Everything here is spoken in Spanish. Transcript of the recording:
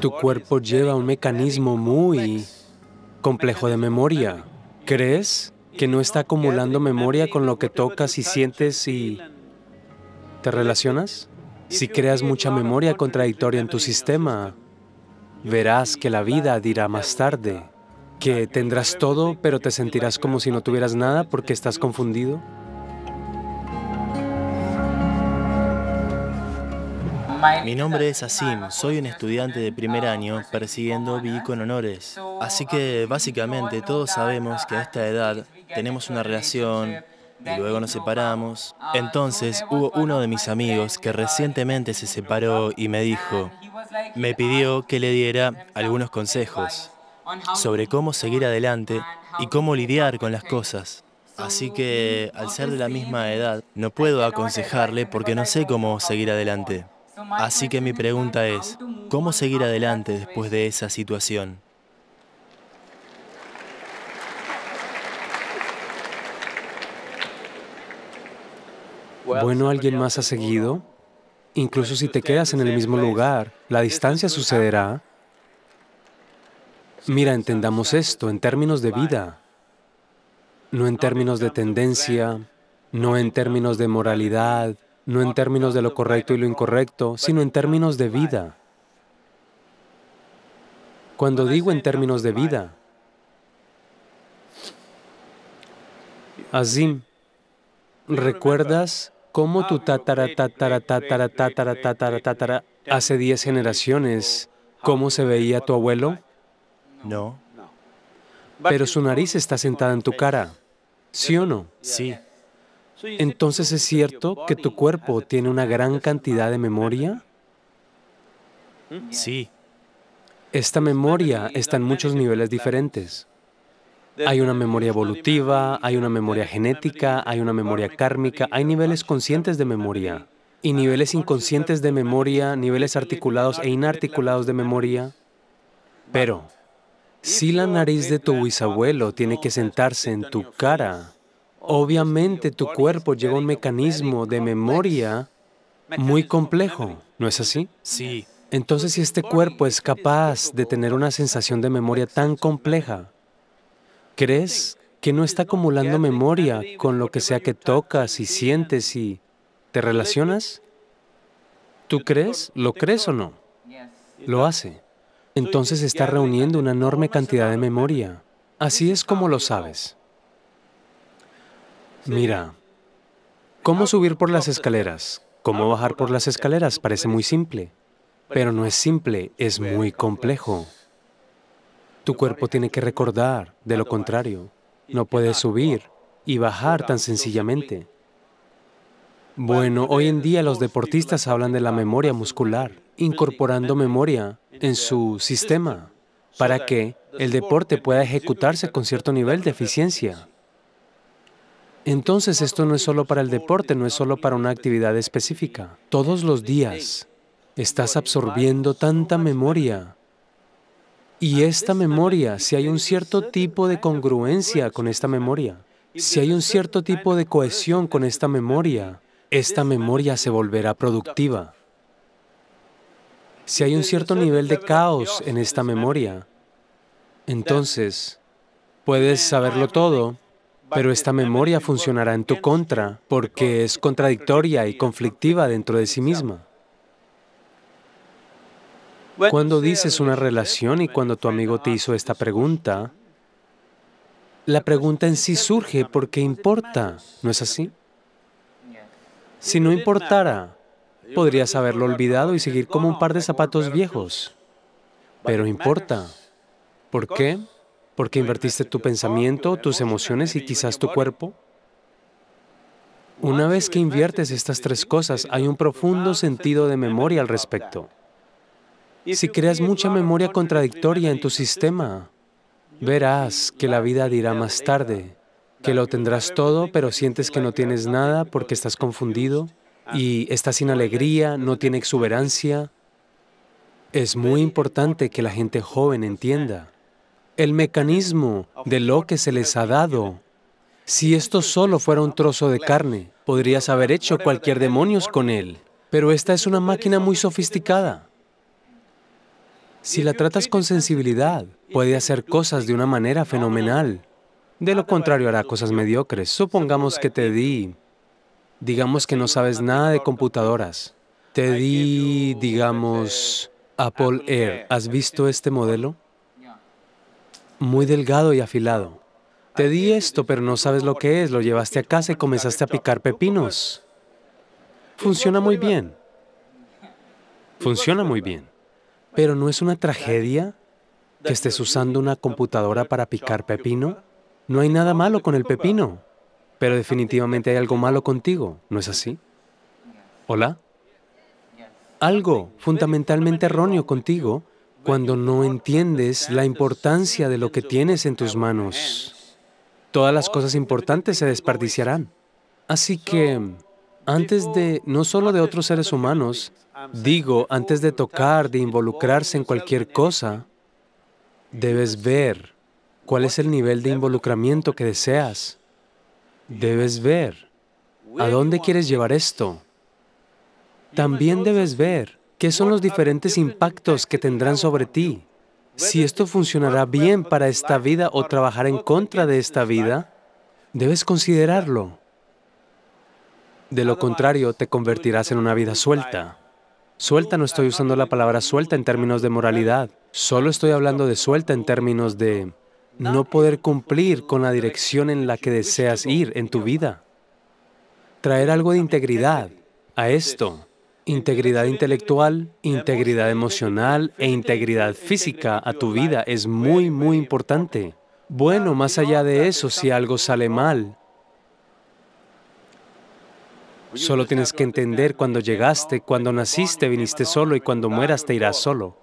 Tu cuerpo lleva un mecanismo muy complejo de memoria. ¿Crees que no está acumulando memoria con lo que tocas y sientes y te relacionas? Si creas mucha memoria contradictoria en tu sistema, verás que la vida dirá más tarde que tendrás todo, pero te sentirás como si no tuvieras nada porque estás confundido. Mi nombre es Asim, soy un estudiante de primer año persiguiendo BI con honores. Así que básicamente todos sabemos que a esta edad tenemos una relación y luego nos separamos. Entonces hubo uno de mis amigos que recientemente se separó y me pidió que le diera algunos consejos sobre cómo seguir adelante y cómo lidiar con las cosas. Así que al ser de la misma edad no puedo aconsejarle porque no sé cómo seguir adelante. Así que mi pregunta es, ¿cómo seguir adelante después de esa situación? Bueno, ¿alguien más ha seguido? Incluso si te quedas en el mismo lugar, la distancia sucederá. Mira, entendamos esto en términos de vida, no en términos de tendencia, no en términos de moralidad, no en términos de lo correcto y lo incorrecto, sino en términos de vida. Cuando digo en términos de vida, Asim, ¿recuerdas cómo tu tatara hace 10 generaciones, cómo se veía tu abuelo? No. Pero su nariz está sentada en tu cara, ¿sí o no? Sí. Entonces, ¿es cierto que tu cuerpo tiene una gran cantidad de memoria? Sí. Esta memoria está en muchos niveles diferentes. Hay una memoria evolutiva, hay una memoria genética, hay una memoria kármica, hay niveles conscientes de memoria y niveles inconscientes de memoria, niveles articulados e inarticulados de memoria. Pero, si la nariz de tu bisabuelo tiene que sentarse en tu cara, obviamente tu cuerpo lleva un mecanismo de memoria muy complejo, ¿no es así? Sí. Entonces, si este cuerpo es capaz de tener una sensación de memoria tan compleja, ¿crees que no está acumulando memoria con lo que sea que tocas y sientes y te relacionas? ¿Tú crees? ¿Lo crees o no? Lo hace. Entonces está reuniendo una enorme cantidad de memoria. Así es como lo sabes. Mira, ¿cómo subir por las escaleras? ¿Cómo bajar por las escaleras? Parece muy simple, pero no es simple, es muy complejo. Tu cuerpo tiene que recordar, de lo contrario, no puedes subir y bajar tan sencillamente. Bueno, hoy en día los deportistas hablan de la memoria muscular, incorporando memoria en su sistema para que el deporte pueda ejecutarse con cierto nivel de eficiencia. Entonces, esto no es solo para el deporte, no es solo para una actividad específica. Todos los días estás absorbiendo tanta memoria. Y esta memoria, si hay un cierto tipo de congruencia con esta memoria, si hay un cierto tipo de cohesión con esta memoria se volverá productiva. Si hay un cierto nivel de caos en esta memoria, entonces puedes saberlo todo, pero esta memoria funcionará en tu contra porque es contradictoria y conflictiva dentro de sí misma. Cuando dices una relación y cuando tu amigo te hizo esta pregunta, la pregunta en sí surge porque importa, ¿no es así? Si no importara, podrías haberlo olvidado y seguir como un par de zapatos viejos. Pero importa. ¿Por qué? Porque invertiste tu pensamiento, tus emociones y quizás tu cuerpo. Una vez que inviertes estas 3 cosas, hay un profundo sentido de memoria al respecto. Si creas mucha memoria contradictoria en tu sistema, verás que la vida dirá más tarde que lo tendrás todo, pero sientes que no tienes nada porque estás confundido y estás sin alegría, no tiene exuberancia. Es muy importante que la gente joven entienda el mecanismo de lo que se les ha dado. Si esto solo fuera un trozo de carne, podrías haber hecho cualquier demonios con él. Pero esta es una máquina muy sofisticada. Si la tratas con sensibilidad, puede hacer cosas de una manera fenomenal. De lo contrario, hará cosas mediocres. Supongamos que te di, digamos que no sabes nada de computadoras. Te di, digamos, Apple Air. ¿Has visto este modelo? Muy delgado y afilado. Te di esto, pero no sabes lo que es. Lo llevaste a casa y comenzaste a picar pepinos. Funciona muy bien. Funciona muy bien. Pero ¿no es una tragedia que estés usando una computadora para picar pepino? No hay nada malo con el pepino, pero definitivamente hay algo malo contigo, ¿no es así? ¿Hola? Algo fundamentalmente erróneo contigo cuando no entiendes la importancia de lo que tienes en tus manos. Todas las cosas importantes se desperdiciarán. Así que, antes de, no solo de otros seres humanos, digo, antes de tocar, de involucrarse en cualquier cosa, debes ver cuál es el nivel de involucramiento que deseas. Debes ver a dónde quieres llevar esto. También debes ver qué son los diferentes impactos que tendrán sobre ti. Si esto funcionará bien para esta vida o trabajar en contra de esta vida, debes considerarlo. De lo contrario, te convertirás en una vida suelta. Suelta, no estoy usando la palabra suelta en términos de moralidad. Solo estoy hablando de suelta en términos de no poder cumplir con la dirección en la que deseas ir en tu vida. Traer algo de integridad a esto. Integridad intelectual, integridad emocional e integridad física a tu vida es muy, muy importante. Bueno, más allá de eso, si algo sale mal, solo tienes que entender cuando llegaste, cuando naciste, viniste solo y cuando mueras te irás solo.